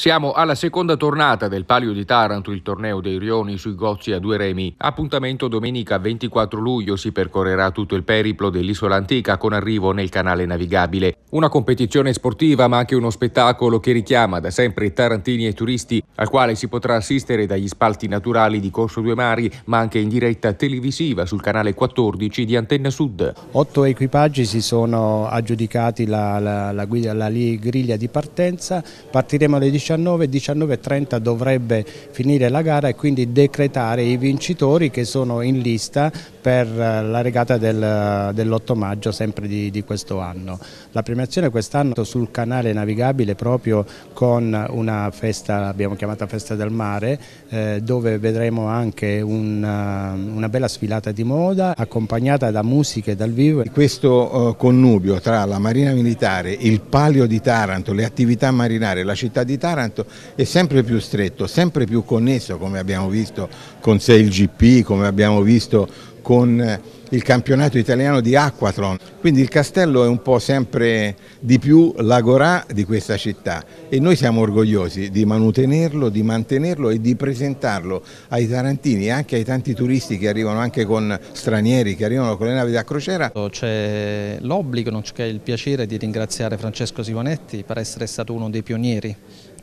Siamo alla seconda tornata del Palio di Taranto, il torneo dei rioni sui gozzi a due remi. Appuntamento domenica 24 luglio, si percorrerà tutto il periplo dell'isola antica con arrivo nel canale navigabile. Una competizione sportiva ma anche uno spettacolo che richiama da sempre tarantini e turisti, al quale si potrà assistere dagli spalti naturali di Corso Due Mari ma anche in diretta televisiva sul canale 14 di Antenna Sud. 8 equipaggi si sono aggiudicati la griglia di partenza, partiremo alle 19:30 dovrebbe finire la gara e quindi decretare i vincitori che sono in lista per la regata dell'8 maggio sempre di questo anno. La premiazione quest'anno sul canale navigabile proprio con una festa, l'abbiamo chiamata festa del mare, dove vedremo anche una bella sfilata di moda accompagnata da musiche dal vivo. Questo connubio tra la Marina Militare, il Palio di Taranto, le attività marinare, la città di Taranto è sempre più stretto, sempre più connesso, come abbiamo visto con SailGP, come abbiamo visto con il campionato italiano di Aquatron. Quindi il castello è un po' sempre di più l'agorà di questa città e noi siamo orgogliosi di manutenerlo, di mantenerlo e di presentarlo ai tarantini e anche ai tanti turisti che arrivano, anche con stranieri che arrivano con le navi da crociera. C'è l'obbligo, non c'è il piacere di ringraziare Francesco Simonetti per essere stato uno dei pionieri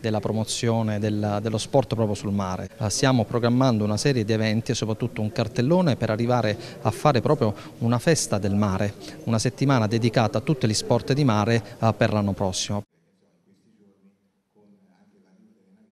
della promozione dello sport proprio sul mare. Stiamo programmando una serie di eventi e soprattutto un cartellone per arrivare a fare proprio una festa del mare, una settimana dedicata a tutti gli sport di mare per l'anno prossimo.